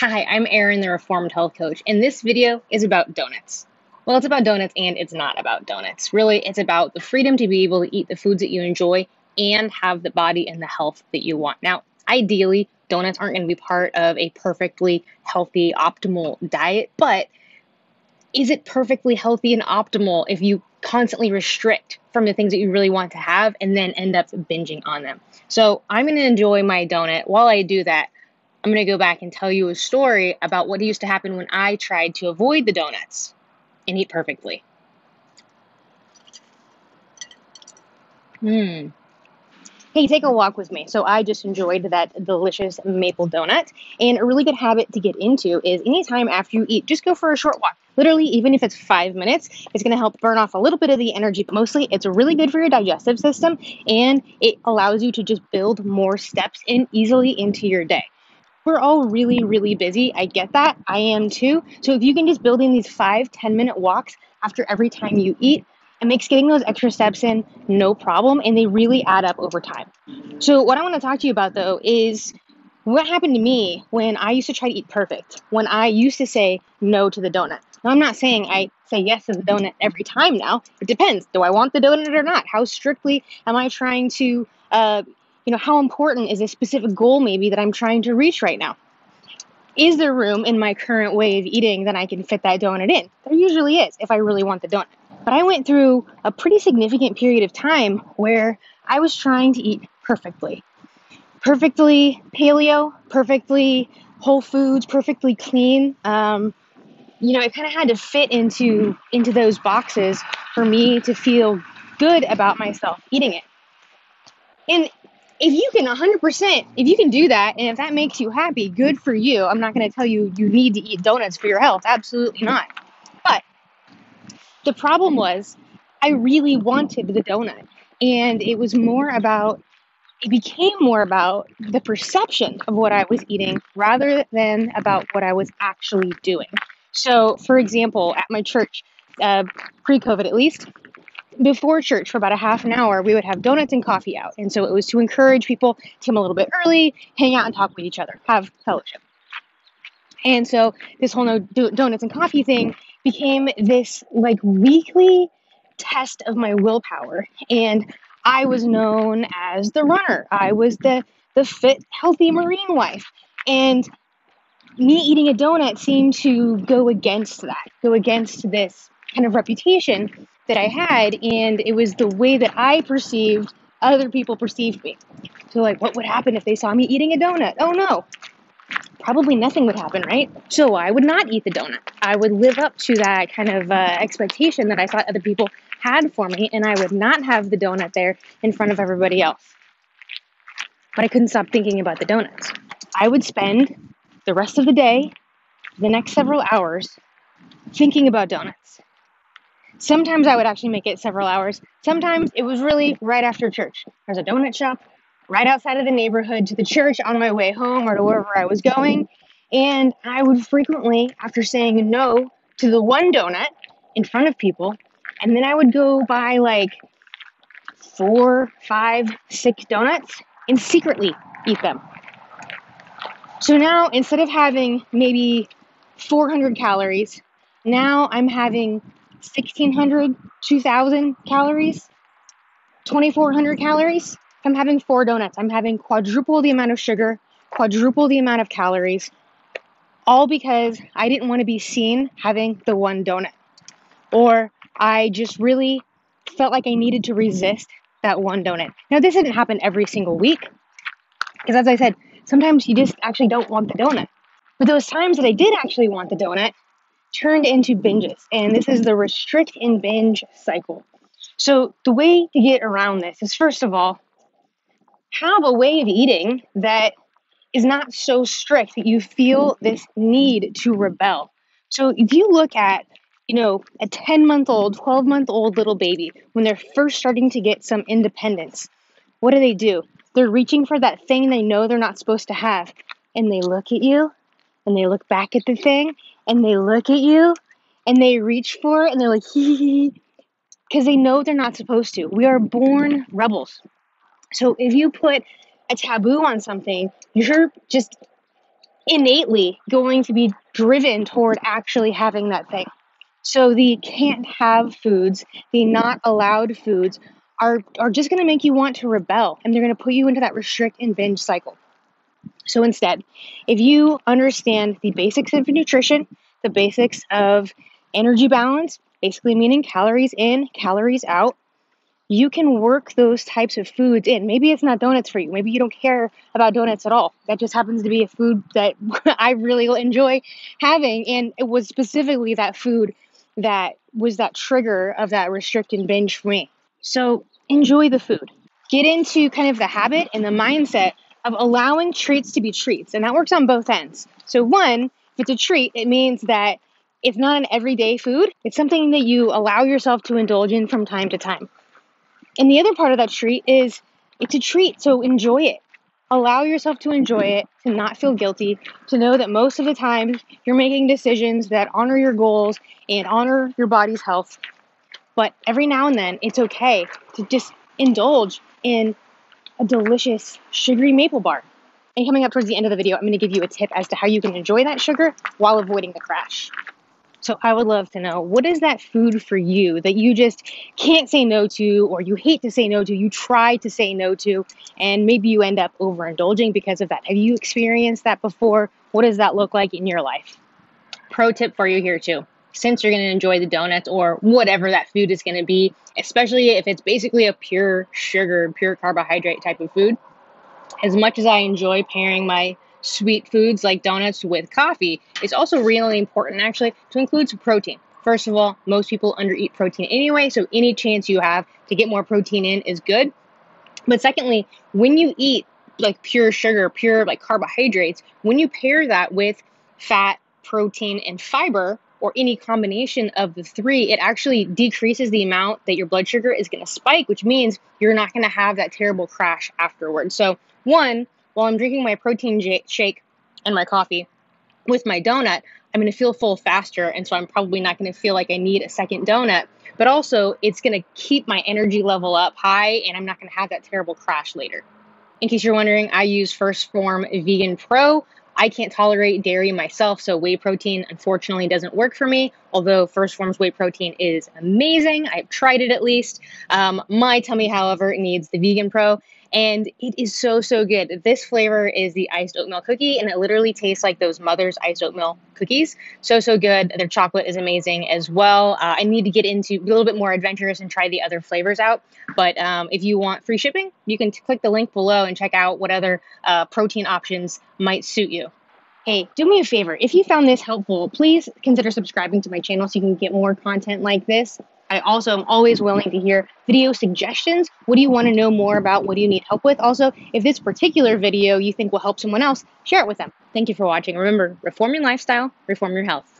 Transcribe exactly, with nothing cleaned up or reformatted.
Hi, I'm Erin, the Reformed Health Coach, and this video is about donuts. Well, it's about donuts and it's not about donuts. Really, it's about the freedom to be able to eat the foods that you enjoy and have the body and the health that you want. Now, ideally, donuts aren't going to be part of a perfectly healthy, optimal diet, but is it perfectly healthy and optimal if you constantly restrict from the things that you really want to have and then end up binging on them? So I'm going to enjoy my donut. While I do that, I'm going to go back and tell you a story about what used to happen when I tried to avoid the donuts and eat perfectly. Hmm. Hey, take a walk with me. So I just enjoyed that delicious maple donut. And a really good habit to get into is anytime after you eat, just go for a short walk. Literally, even if it's five minutes, it's going to help burn off a little bit of the energy. But mostly, it's really good for your digestive system, and it allows you to just build more steps in easily into your day. We're all really, really busy. I get that. I am too. So if you can just build in these five, ten minute walks after every time you eat, it makes getting those extra steps in no problem, and they really add up over time. So what I want to talk to you about, though, is what happened to me when I used to try to eat perfect, when I used to say no to the donut. Now, I'm not saying I say yes to the donut every time now. It depends. Do I want the donut or not? How strictly am I trying to uh, you know, how important is a specific goal maybe that I'm trying to reach right now? Is there room in my current way of eating that I can fit that donut in? There usually is if I really want the donut. But I went through a pretty significant period of time where I was trying to eat perfectly. Perfectly paleo, perfectly whole foods, perfectly clean. Um, you know, I kind of had to fit into, into those boxes for me to feel good about myself eating it. And if you can one hundred percent, if you can do that, and if that makes you happy, good for you. I'm not going to tell you you need to eat donuts for your health. Absolutely not. But the problem was I really wanted the donut. And it was more about, it became more about the perception of what I was eating rather than about what I was actually doing. So, for example, at my church, uh, pre-COVID at least, before church for about a half an hour, we would have donuts and coffee out. And so it was to encourage people to come a little bit early, hang out and talk with each other, have fellowship. And so this whole no do donuts and coffee thing became this like weekly test of my willpower. And I was known as the runner. I was the, the fit, healthy Marine wife. And me eating a donut seemed to go against that, go against this kind of reputation that I had, and it was the way that I perceived other people perceived me. So like, what would happen if they saw me eating a donut? Oh no, probably nothing would happen, right? So I would not eat the donut. I would live up to that kind of uh, expectation that I thought other people had for me, and I would not have the donut there in front of everybody else. But I couldn't stop thinking about the donuts. I would spend the rest of the day, the next several hours, thinking about donuts. Sometimes I would actually make it several hours. Sometimes it was really right after church. There's a donut shop right outside of the neighborhood to the church on my way home or to wherever I was going. And I would frequently, after saying no to the one donut in front of people, and then I would go buy like four, five, six donuts and secretly eat them. So now instead of having maybe four hundred calories, now I'm having sixteen hundred, two thousand calories, twenty-four hundred calories. If I'm having four donuts, I'm having quadruple the amount of sugar, quadruple the amount of calories, all because I didn't want to be seen having the one donut. Or I just really felt like I needed to resist that one donut. Now, this didn't happen every single week because, as I said, sometimes you just actually don't want the donut. But those times that I did actually want the donut turned into binges, and this is the restrict and binge cycle. So the way to get around this is, first of all, have a way of eating that is not so strict that you feel this need to rebel. So if you look at, you know, a ten month old, twelve month old little baby, when they're first starting to get some independence, what do they do? They're reaching for that thing they know they're not supposed to have, and they look at you, and they look back at the thing, and they look at you, and they reach for it, and they're like, hee hee hee, because they know they're not supposed to. We are born rebels. So if you put a taboo on something, you're just innately going to be driven toward actually having that thing. So the can't have foods, the not allowed foods are, are just going to make you want to rebel, and they're going to put you into that restrict and binge cycle. So instead, if you understand the basics of nutrition, the basics of energy balance, basically meaning calories in, calories out, you can work those types of foods in. Maybe it's not donuts for you. Maybe you don't care about donuts at all. That just happens to be a food that I really enjoy having. And it was specifically that food that was that trigger of that restrict and binge for me. So enjoy the food. Get into kind of the habit and the mindset of allowing treats to be treats. And that works on both ends. So one, if it's a treat, it means that it's not an everyday food. It's something that you allow yourself to indulge in from time to time. And the other part of that treat is it's a treat, so enjoy it. Allow yourself to enjoy it, to not feel guilty, to know that most of the time you're making decisions that honor your goals and honor your body's health. But every now and then, it's okay to just indulge in a delicious sugary maple bar. And coming up towards the end of the video, I'm going to give you a tip as to how you can enjoy that sugar while avoiding the crash. So I would love to know, what is that food for you that you just can't say no to, or you hate to say no to, you try to say no to, and maybe you end up overindulging because of that. Have you experienced that before? What does that look like in your life? Pro tip for you here too. Since you're going to enjoy the donuts or whatever that food is going to be, especially if it's basically a pure sugar, pure carbohydrate type of food, as much as I enjoy pairing my sweet foods like donuts with coffee, it's also really important actually to include some protein. First of all, most people undereat protein anyway, so any chance you have to get more protein in is good. But secondly, when you eat like pure sugar, pure like carbohydrates, when you pair that with fat, protein, and fiber, or any combination of the three, it actually decreases the amount that your blood sugar is going to spike, which means you're not going to have that terrible crash afterwards. So one, while I'm drinking my protein shake and my coffee with my donut, I'm going to feel full faster, and so I'm probably not going to feel like I need a second donut. But also, it's going to keep my energy level up high, and I'm not going to have that terrible crash later. In case you're wondering, I use First Form Vegan Pro. I can't tolerate dairy myself, so whey protein unfortunately doesn't work for me, although First Form's whey protein is amazing. I've tried it at least. Um, my tummy, however, needs the Vegan Pro, and it is so, so good. This flavor is the iced oatmeal cookie, and it literally tastes like those Mother's iced oatmeal cookies. So, so good. Their chocolate is amazing as well. Uh, I need to get into a little bit more adventurous and try the other flavors out, but um, if you want free shipping, you can click the link below and check out what other uh, protein options might suit you. Hey, do me a favor. If you found this helpful, please consider subscribing to my channel so you can get more content like this. I also am always willing to hear video suggestions. What do you want to know more about? What do you need help with? Also, if this particular video you think will help someone else, share it with them. Thank you for watching. Remember, reform your lifestyle, reform your health.